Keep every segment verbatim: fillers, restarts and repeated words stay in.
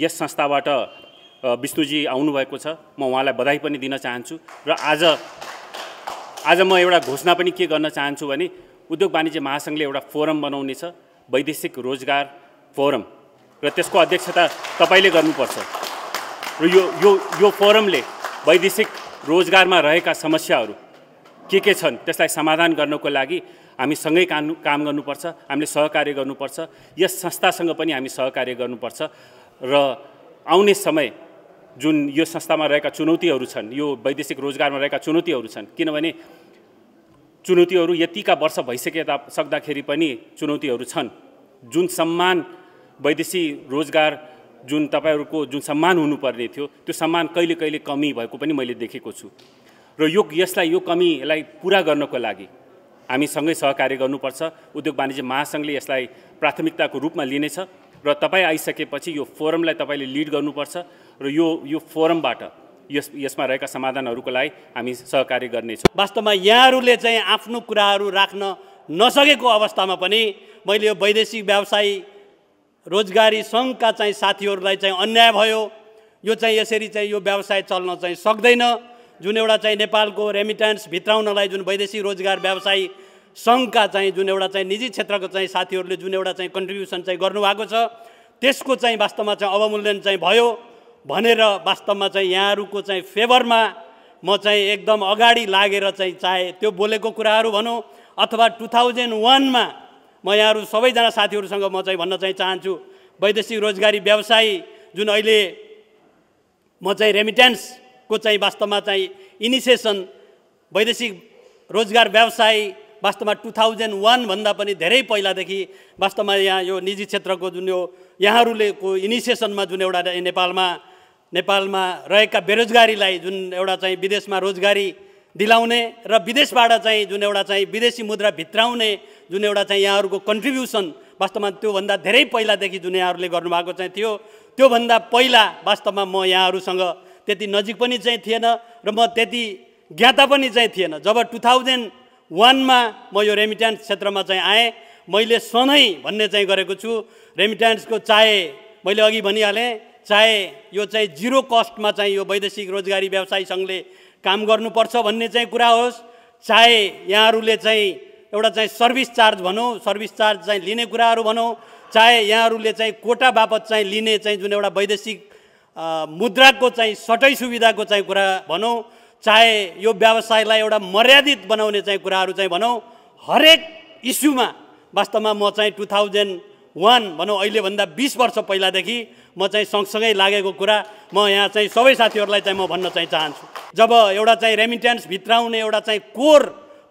यस संस्थाबाट विष्णुजी आउनु भएको छ। म उहाँलाई बधाई पनि दिन चाहन्छु र आज आज म एउटा घोषणा पनि के गर्न चाहन्छु भने उद्योग वाणिज्य महासंघले एउटा फोरम बनाउने छ, वैदेशिक रोजगार फोरम, र त्यसको अध्यक्षता तपाईले गर्नुपर्छ। र यो यो यो फोरमले वैदेशिक रोजगारमा रहेका समस्याहरू के के छन् त्यसलाई समाधान गर्नको लागि हामी सँगै काम गर्नुपर्छ, हामीले सहकार्य गर्नुपर्छ, यस संस्थासँग पनि हामी सहकार्य गर्नुपर्छ। र आउने समय जुन यो संस्थामा रहेका चुनौतीहरू छन्, यो वैदेशिक रोजगारमा रहेका चुनौतीहरू छन्, किनभने चुनौतीहरू यतिका वर्ष भइसके सक्दाखेरि पनि चुनौतीहरू छन्। जुन सम्मान वैदेशिक रोजगार जुन तपाईहरुको जुन सम्मान हुनुपर्ने थियो त्यो सम्मान कहिले कहिले कमी भएको पनि मैले देखेको छु। र यो यसलाई यो कमीलाई पूरा गर्नको लागि हामी सँगै सहकार्य गर्नुपर्छ। उद्योग वाणिज्य महासंघले यसलाई प्राथमिकताको रूपमा लिनेछ र तपाई आइसकेपछि यो फोरमलाई तपाईले लिड गर्नुपर्छ र यो यो फोरमबाट यस यसमा रहेका समाधानहरुको लागि हामी सहकार्य गर्नेछौं। वास्तवमा यहाँहरुले चाहिँ आफ्नो कुराहरु राख्न नसकेको अवस्थामा पनि मैले यो वैदेशिक व्यवसाय रोजगारी संघका चाहिँ साथीहरुलाई चाहिँ अन्याय भयो। यो चाहिँ यसरी चाहिँ यो व्यवसाय चल्न चाहिँ सक्दैन। जुन एउटा चाहिँ नेपालको रेमिटेन्स भित्राउनलाई जुन वैदेशिक रोजगार व्यवसाय संघका चाहिँ जुन एउटा चाहिँ निजी क्षेत्रको चाहिँ साथीहरुले जुन एउटा चाहिँ कन्ट्रिब्युसन चाहिँ गर्नुभएको छ त्यसको चाहिँ वास्तवमा चाहिँ अवमूल्यन चाहिँ भयो भनेर वास्तवमा चाहिँ यहाँहरुको चाहिँ फेभरमा म चाहिँ एकदम अगाडि लागेर चाहिँ चाहे त्यो बोलेको कुराहरु भनौं अथवा टु थाउजन्ड वान मा म यहाँहरु सबैजना साथीहरुसँग म चाहिँ भन्न चाहिँ चाहन्छु वैदेशिक रोजगारी व्यवसाय जुन अहिले म चाहिँ रेमिटेन्सको चाहिँ वास्तवमा चाहिँ इनिसिएसन वैदेशिक रोजगार व्यवसाय वास्तवमा टु थाउजन्ड वान भन्दा पनि धेरै पहिलादेखि वास्तवमा यहाँ यो निजी क्षेत्रको जुन यो यहाँहरुले को इनिसिएसनमा जुन एउटा नेपालमा नेपालमा रहेका बेरोजगारीलाई जुन एउटा चाहिँ विदेशमा रोजगारी दिलाउने र विदेशबाट चाहिँ जुन एउटा चाहिँ विदेशी मुद्रा भित्राउने जुन एउटा चाहिँ यहाँहरुको कन्ट्रिब्युसन वास्तवमा त्योभन्दा धेरै पहिलादेखि जुन यहाँहरुले गर्नुभएको चाहिँ थियो। त्योभन्दा पहिला वास्तवमा म यहाँहरुसँग त्यति नजिक पनि चाहिँ थिएन र म त्यति ज्ञाता पनि चाहिँ थिएन। जब टु थाउजन्ड वानमा म यो रेमिट्यान्स क्षेत्रमा चाहिँ आएँ, मैले सधैँ भन्ने चाहिँ गरेको छु रेमिट्यान्सको चाहे मैले अघि भनिहालेँ चाहे यो चाहिँ जिरो कस्टमा चाहिँ यो वैदेशिक रोजगारी व्यवसाय संघले काम गर्नुपर्छ भन्ने चाहिँ कुरा होस्, चाहे यहाँहरुले चाहिँ एउटा चाहिँ सर्भिस चार्ज भनौँ सर्भिस चार्ज चाहिँ लिने कुराहरु भनौँ, चाहे यहाँहरुले चाहिँ कोटा बापत चाहिँ लिने चाहिँ जुन एउटा वैदेशिक मुद्राको चाहिँ सटै सुविधाको चाहिँ कुरा भनौँ, चाहे यो व्यवसायलाई एउटा मर्यादित बनाउने चाहिँ कुराहरु चाहिँ भनौँ, हरेक इस्युमा वास्तवमा म चाहिँ टु थाउजन्ड वान भनौँ अहिलेभन्दा बिस वर्ष पहिलादेखि म चाहिँ सँगसँगै लागेको कुरा म यहाँ चाहिँ सबै साथीहरूलाई चाहिँ म भन्न चाहिँ चाहन्छु। जब एउटा चाहिँ रेमिटेन्स भित्राउने एउटा चाहिँ कोर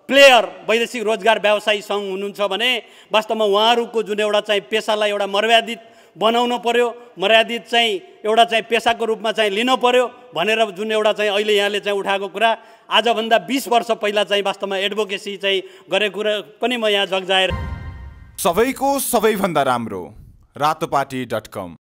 प्लेयर वैदेशिक रोजगार व्यवसायी संघ हुनुहुन्छ भने वास्तवमा उहाँहरुको जुन एउटा चाहिँ पेसालाई एउटा मर्यादित बनाउनु पर्यो, मर्यादित चाहिँ एउटा चाहिँ पेसाको रूपमा चाहिँ लिनु पर्यो भनेर जुन एउटा चाहिँ अहिले यहाँले चाहिँ उठाएको कुरा आजभन्दा बिस वर्ष पहिला चाहिँ वास्तवमा एडभोकेसी चाहिँ गरेको कुरा पनि म यहाँ जग्जाएर सबैको सबैभन्दा राम्रो रातोपाटी डट कम